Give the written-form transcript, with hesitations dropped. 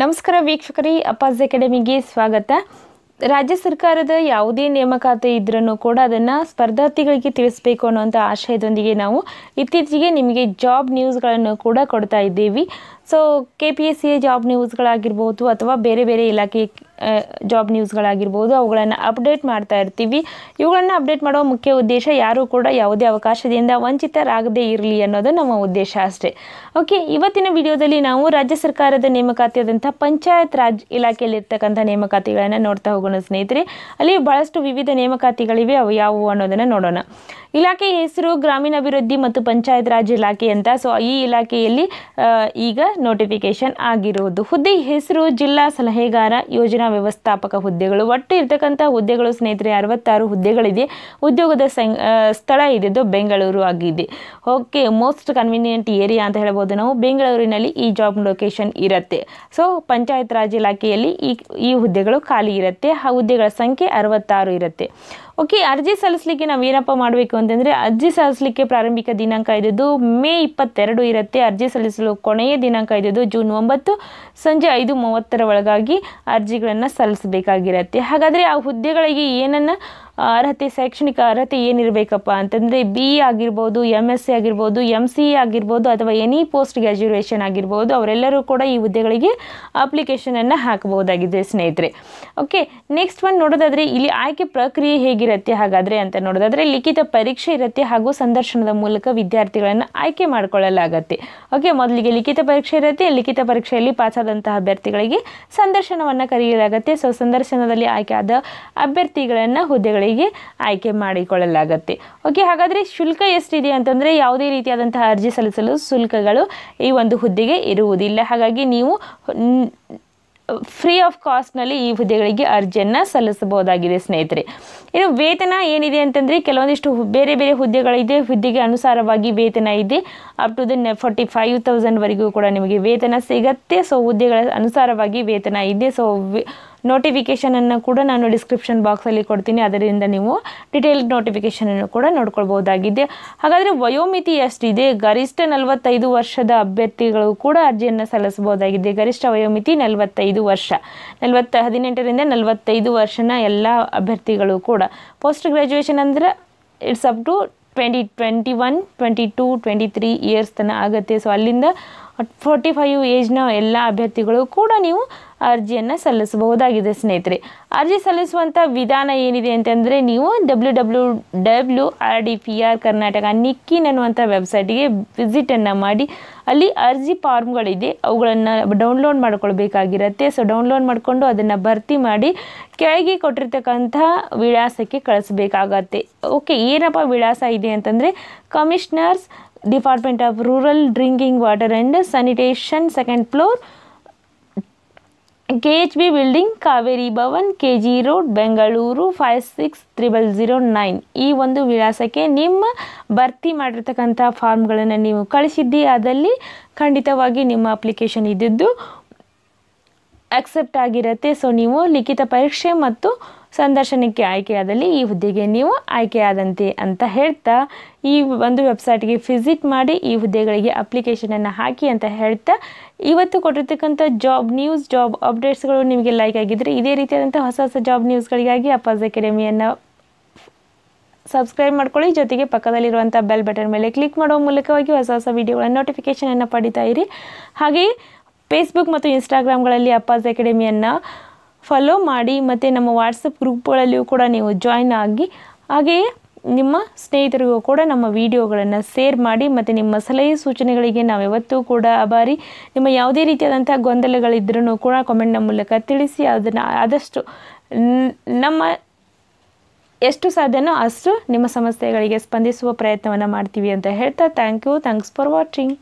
ನಮಸ್ಕಾರ ವೀಕ್ಷಕರೇ ಅಪಾಜ್ ಅಕಾಡೆಮಿಗೆ ಸ್ವಾಗತ। ರಾಜ್ಯ ಸರ್ಕಾರದ ಯಾವುದೇ ನೇಮಕಾತಿ ಇದ್ದರೂ ಕೂಡ ಅದನ್ನ ಸ್ಪರ್ಧಾರ್ಥಿಗಳಿಗೆ ತಿಳಿಸಬೇಕು ಅನ್ನುವಂತ ಆಶಯದೊಂದಿಗೆ ನಾವು ಇತ್ತೀಚೆಗೆ ನಿಮಗೆ ಜಾಬ್ ನ್ಯೂಸ್ ಗಳನ್ನು ಕೂಡ ಕೊಡ್ತಾ ಇದ್ದೀವಿ। ಸೋ ಕೆಪಿಎಸ್ಸಿ ಜಾಬ್ ನ್ಯೂಸ್ ಗಳಾಗಿರಬಹುದು ಅಥವಾ ಬೇರೆ ಬೇರೆ ಇಲಾಖೆ ಜಾಬ್ ನ್ಯೂಸ್ ಗಳಾಗಿರಬಹುದು ಅವುಗಳನ್ನು ಅಪ್ಡೇಟ್ ಮಾಡ್ತಾ ಇರ್ತೀವಿ। ಇವುಗಳನ್ನು ಅಪ್ಡೇಟ್ ಮಾಡುವ ಮುಖ್ಯ ಉದ್ದೇಶ ಯಾರು ಕೂಡ ಯಾವುದೇ ಅವಕಾಶದಿಂದ ವಂಚಿತರಾಗದೇ ಇರಲಿ ಅನ್ನೋದು ನಮ್ಮ ಉದ್ದೇಶ ಅಷ್ಟೇ। ಓಕೆ, ಇವತ್ತಿನ ವಿಡಿಯೋದಲ್ಲಿ ನಾವು ರಾಜ್ಯ ಸರ್ಕಾರದ ನೇಮಕಾತಿಯಾದಂತ ಪಂಚಾಯತ್ ರಾಜ್ ಇಲಾಖೆಯಲ್ಲಿ ಇರತಕ್ಕಂತ ನೇಮಕಾತಿಗಳನ್ನು ನೋಡ್ತಾ ಹೋಗೋಣ ಸ್ನೇಹಿತರೆ। ಅಲ್ಲಿ ಬಹಳಷ್ಟು ವಿವಿಧ ನೇಮಕಾತಿಗಳಿವೆ, ಅವು ಯಾವುವು ಅನ್ನೋದನ್ನು ನೋಡೋಣ। ಇಲಾಖೆ ಹೆಸರು ಗ್ರಾಮೀಣಾಭಿವೃದ್ಧಿ ಮತ್ತು ಪಂಚಾಯತ್ ರಾಜ್ ಇಲಾಖೆ ಅಂತ। ಸೊ ಈ ಇಲಾಖೆಯಲ್ಲಿ ಈಗ ನೋಟಿಫಿಕೇಶನ್ ಆಗಿರುವುದು। ಹುದ್ದೆ ಹೆಸರು ಜಿಲ್ಲಾ ಸಲಹೆಗಾರ, ಯೋಜನಾ ವ್ಯವಸ್ಥಾಪಕ ಹುದ್ದೆಗಳು, ಒಟ್ಟು ಇರತಕ್ಕಂಥ ಹುದ್ದೆಗಳು ಸ್ನೇಹಿತರೆ 66 ಹುದ್ದೆಗಳಿದೆ। ಉದ್ಯೋಗದ ಸ್ಥಳ ಇದ್ದು ಬೆಂಗಳೂರು ಆಗಿದೆ। ಓಕೆ, ಮೋಸ್ಟ್ ಕನ್ವೀನಿಯಂಟ್ ಏರಿಯಾ ಅಂತ ಹೇಳ್ಬೋದು ನಾವು, ಬೆಂಗಳೂರಿನಲ್ಲಿ ಈ ಜಾಬ್ ಲೊಕೇಶನ್ ಇರುತ್ತೆ। ಸೊ ಪಂಚಾಯತ್ ರಾಜ್ ಇಲಾಖೆಯಲ್ಲಿ ಈ ಹುದ್ದೆಗಳು ಖಾಲಿ ಇರುತ್ತೆ, ಆ ಹುದ್ದೆಗಳ ಸಂಖ್ಯೆ 66 ಇರುತ್ತೆ। ಓಕೆ, ಅರ್ಜಿ ಸಲ್ಲಿಸಲಿಕ್ಕೆ ನಾವು ಏನಪ್ಪ ಮಾಡಬೇಕು ಅಂತಂದರೆ, ಅರ್ಜಿ ಸಲ್ಲಿಸಲಿಕ್ಕೆ ಪ್ರಾರಂಭಿಕ ದಿನಾಂಕ ಇದ್ದು ಮೇ 22 ಇರುತ್ತೆ। ಅರ್ಜಿ ಸಲ್ಲಿಸಲು ಕೊನೆಯ ದಿನಾಂಕ ಇದ್ದು ಜೂನ್ 9 ಸಂಜೆ 5:30 ಒಳಗಾಗಿ ಅರ್ಜಿಗಳನ್ನು ಸಲ್ಲಿಸಬೇಕಾಗಿರುತ್ತೆ। ಹಾಗಾದರೆ ಆ ಹುದ್ದೆಗಳಿಗೆ ಏನನ್ನು ಅರ್ಹತೆ, ಶೈಕ್ಷಣಿಕ ಅರ್ಹತೆ ಏನಿರಬೇಕಪ್ಪ ಅಂತಂದರೆ BE ಆಗಿರ್ಬೋದು, MSc ಆಗಿರ್ಬೋದು, MCA ಆಗಿರ್ಬೋದು ಅಥವಾ ಎನಿ ಪೋಸ್ಟ್ ಗ್ರ್ಯಾಜುಯೇಷನ್ ಆಗಿರ್ಬೋದು, ಅವರೆಲ್ಲರೂ ಕೂಡ ಈ ಹುದ್ದೆಗಳಿಗೆ ಅಪ್ಲಿಕೇಶನನ್ನು ಹಾಕಬಹುದಾಗಿದೆ ಸ್ನೇಹಿತರೆ। ಓಕೆ, ನೆಕ್ಸ್ಟ್ ಒಂದು ನೋಡೋದಾದರೆ ಇಲ್ಲಿ ಆಯ್ಕೆ ಪ್ರಕ್ರಿಯೆ ಹೇಗಿರುತ್ತೆ ಹಾಗಾದರೆ ಅಂತ ನೋಡೋದಾದರೆ, ಲಿಖಿತ ಪರೀಕ್ಷೆ ಇರುತ್ತೆ ಹಾಗೂ ಸಂದರ್ಶನದ ಮೂಲಕ ವಿದ್ಯಾರ್ಥಿಗಳನ್ನು ಆಯ್ಕೆ ಮಾಡಿಕೊಳ್ಳಲಾಗತ್ತೆ। ಓಕೆ, ಮೊದಲಿಗೆ ಲಿಖಿತ ಪರೀಕ್ಷೆ ಇರುತ್ತೆ, ಲಿಖಿತ ಪರೀಕ್ಷೆಯಲ್ಲಿ ಪಾಸಾದಂತಹ ಅಭ್ಯರ್ಥಿಗಳಿಗೆ ಸಂದರ್ಶನವನ್ನು ಕರೆಯಲಾಗುತ್ತೆ। ಸೊ ಸಂದರ್ಶನದಲ್ಲಿ ಆಯ್ಕೆ ಆದ ಅಭ್ಯರ್ಥಿಗಳನ್ನು ಹುದ್ದೆಗಳಿಗೆ ಆಯ್ಕೆ ಮಾಡಿಕೊಳ್ಳಲಾಗುತ್ತೆ। ಓಕೆ, ಹಾಗಾದರೆ ಶುಲ್ಕ ಎಷ್ಟಿದೆ ಅಂತಂದರೆ ಯಾವುದೇ ರೀತಿಯಾದಂತಹ ಅರ್ಜಿ ಸಲ್ಲಿಸಲು ಶುಲ್ಕಗಳು ಈ ಒಂದು ಹುದ್ದೆಗೆ ಇರುವುದಿಲ್ಲ, ಹಾಗಾಗಿ ನೀವು ಫ್ರೀ ಆಫ್ ಕಾಸ್ಟ್ನಲ್ಲಿ ಈ ಹುದ್ದೆಗಳಿಗೆ ಅರ್ಜಿಯನ್ನು ಸಲ್ಲಿಸಬಹುದಾಗಿದೆ ಸ್ನೇಹಿತರೆ। ಇನ್ನು ವೇತನ ಏನಿದೆ ಅಂತಂದರೆ ಕೆಲವೊಂದಿಷ್ಟು ಬೇರೆ ಬೇರೆ ಹುದ್ದೆಗಳಿದೆ, ಹುದ್ದೆಗೆ ಅನುಸಾರವಾಗಿ ವೇತನ ಇದೆ, ಅಪ್ ಟು ದ 45,000ವರೆಗೂ ಕೂಡ ನಿಮಗೆ ವೇತನ ಸಿಗತ್ತೆ। ಸೊ ಹುದ್ದೆಗಳ ಅನುಸಾರವಾಗಿ ವೇತನ ಇದೆ। ಸೊ ನೋಟಿಫಿಕೇಷನನ್ನು ಕೂಡ ನಾನು ಡಿಸ್ಕ್ರಿಪ್ಷನ್ ಬಾಕ್ಸಲ್ಲಿ ಕೊಡ್ತೀನಿ, ಅದರಿಂದ ನೀವು ಡಿಟೇಲ್ಡ್ ನೋಟಿಫಿಕೇಷನನ್ನು ಕೂಡ ನೋಡ್ಕೊಳ್ಬಹುದಾಗಿದೆ। ಹಾಗಾದರೆ ವಯೋಮಿತಿ ಎಷ್ಟಿದೆ? ಗರಿಷ್ಠ 45 ವರ್ಷದ ಅಭ್ಯರ್ಥಿಗಳು ಕೂಡ ಅರ್ಜಿಯನ್ನು ಸಲ್ಲಿಸಬಹುದಾಗಿದೆ। ಗರಿಷ್ಠ ವಯೋಮಿತಿ 45 ವರ್ಷ, 18 ರಿಂದ 45 ವರ್ಷನ ಎಲ್ಲ ಅಭ್ಯರ್ಥಿಗಳು ಕೂಡ। ಪೋಸ್ಟ್ ಗ್ರ್ಯಾಜುಯೇಷನ್ ಅಂದರೆ ಇಟ್ಸ್ ಅಪ್ ಟು 20, 21, 22, 23 ಇಯರ್ಸ್ ತನಕ ಆಗುತ್ತೆ। ಸೊ ಅಲ್ಲಿಂದ 45 ಏಜ್ನ ಎಲ್ಲ ಅಭ್ಯರ್ಥಿಗಳು ಕೂಡ ನೀವು ಅರ್ಜಿಯನ್ನು ಸಲ್ಲಿಸಬಹುದಾಗಿದೆ ಸ್ನೇಹಿತರೆ। ಅರ್ಜಿ ಸಲ್ಲಿಸುವಂಥ ವಿಧಾನ ಏನಿದೆ ಅಂತಂದರೆ ನೀವು www.RDPR Karnataka NICKIN ಅನ್ನುವಂಥ ವೆಬ್ಸೈಟಿಗೆ ವಿಸಿಟನ್ನು ಮಾಡಿ, ಅಲ್ಲಿ ಅರ್ಜಿ ಫಾರ್ಮ್ಗಳಿದೆ ಅವುಗಳನ್ನು ಡೌನ್ಲೋಡ್ ಮಾಡ್ಕೊಳ್ಬೇಕಾಗಿರುತ್ತೆ। ಸೊ ಡೌನ್ಲೋಡ್ ಮಾಡಿಕೊಂಡು ಅದನ್ನು ಭರ್ತಿ ಮಾಡಿ ಕೆಳಗೆ ಕೊಟ್ಟಿರ್ತಕ್ಕಂಥ ವಿಳಾಸಕ್ಕೆ ಕಳಿಸ್ಬೇಕಾಗತ್ತೆ। ಓಕೆ, ಏನಪ್ಪ ವಿಳಾಸ ಇದೆ ಅಂತಂದರೆ commissioners Department of Rural Drinking Water and Sanitation, 2nd floor, KHB Building, Kaveri Bhavan, KG Road, Bengaluru 560009 ಈ ಒಂದು ವಿಳಾಸಕ್ಕೆ ನಿಮ್ಮ ಭರ್ತಿ ಮಾಡಿರ್ತಕ್ಕಂಥ ಫಾರ್ಮ್ಗಳನ್ನು ನೀವು ಕಳಿಸಿದ್ದಿ, ಅದಲ್ಲಿ ಖಂಡಿತವಾಗಿ ನಿಮ್ಮ ಅಪ್ಲಿಕೇಶನ್ ಇದ್ದಿದ್ದು ಅಕ್ಸೆಪ್ಟ್ ಆಗಿರುತ್ತೆ। ಸೊ ನೀವು ಲಿಖಿತ ಪರೀಕ್ಷೆ ಮತ್ತು ಸಂದರ್ಶನಕ್ಕೆ ಆಯ್ಕೆಯಾದಲ್ಲಿ ಈ ಹುದ್ದೆಗೆ ನೀವು ಆಯ್ಕೆಯಾದಂತೆ ಅಂತ ಹೇಳ್ತಾ ಈ ಒಂದು ವೆಬ್ಸೈಟ್ಗೆ ವಿಸಿಟ್ ಮಾಡಿ ಈ ಹುದ್ದೆಗಳಿಗೆ ಅಪ್ಲಿಕೇಶನನ್ನು ಹಾಕಿ ಅಂತ ಹೇಳ್ತಾ ಇವತ್ತು ಕೊಟ್ಟಿರ್ತಕ್ಕಂಥ ಜಾಬ್ ನ್ಯೂಸ್, ಜಾಬ್ ಅಪ್ಡೇಟ್ಸ್ಗಳು ನಿಮಗೆ ಲೈಕ್ ಆಗಿದ್ದರೆ ಇದೇ ರೀತಿಯಾದಂಥ ಹೊಸ ಹೊಸ ಜಾಬ್ ನ್ಯೂಸ್ಗಳಿಗಾಗಿ ಅಪಾಜ್ ಅಕಾಡೆಮಿಯನ್ನು ಸಬ್ಸ್ಕ್ರೈಬ್ ಮಾಡ್ಕೊಳ್ಳಿ, ಜೊತೆಗೆ ಪಕ್ಕದಲ್ಲಿರುವಂಥ ಬೆಲ್ ಬಟನ್ ಮೇಲೆ ಕ್ಲಿಕ್ ಮಾಡುವ ಮೂಲಕವಾಗಿ ಹೊಸ ಹೊಸ ವಿಡಿಯೋಗಳ ನೋಟಿಫಿಕೇಷನನ್ನು ಪಡಿತಾ ಇರಿ। ಹಾಗೆಯೇ ಫೇಸ್ಬುಕ್ ಮತ್ತು ಇನ್ಸ್ಟಾಗ್ರಾಮ್ಗಳಲ್ಲಿ ಅಪಾಜ್ ಅಕಾಡೆಮಿಯನ್ನು ಫಾಲೋ ಮಾಡಿ, ಮತ್ತು ನಮ್ಮ ವಾಟ್ಸಪ್ ಗ್ರೂಪ್ಗಳಲ್ಲಿಯೂ ಕೂಡ ನೀವು ಜಾಯ್ನ್ ಆಗಿ, ಹಾಗೆಯೇ ನಿಮ್ಮ ಸ್ನೇಹಿತರಿಗೂ ಕೂಡ ನಮ್ಮ ವಿಡಿಯೋಗಳನ್ನು ಶೇರ್ ಮಾಡಿ, ಮತ್ತು ನಿಮ್ಮ ಸಲಹೆ ಸೂಚನೆಗಳಿಗೆ ನಾವು ಯಾವತ್ತೂ ಕೂಡ ಅಭಾರಿ। ನಿಮ್ಮ ಯಾವುದೇ ರೀತಿಯಾದಂಥ ಗೊಂದಲಗಳಿದ್ರೂ ಕೂಡ ಕಮೆಂಟ್ನ ಮೂಲಕ ತಿಳಿಸಿ, ಅದನ್ನು ಆದಷ್ಟು ನಮ್ಮ ಎಷ್ಟು ಸಾಧ್ಯನೋ ಅಷ್ಟು ನಿಮ್ಮ ಸಮಸ್ಯೆಗಳಿಗೆ ಸ್ಪಂದಿಸುವ ಪ್ರಯತ್ನವನ್ನು ಮಾಡ್ತೀವಿ ಅಂತ ಹೇಳ್ತಾ ಥ್ಯಾಂಕ್ಸ್ ಫಾರ್ ವಾಚಿಂಗ್।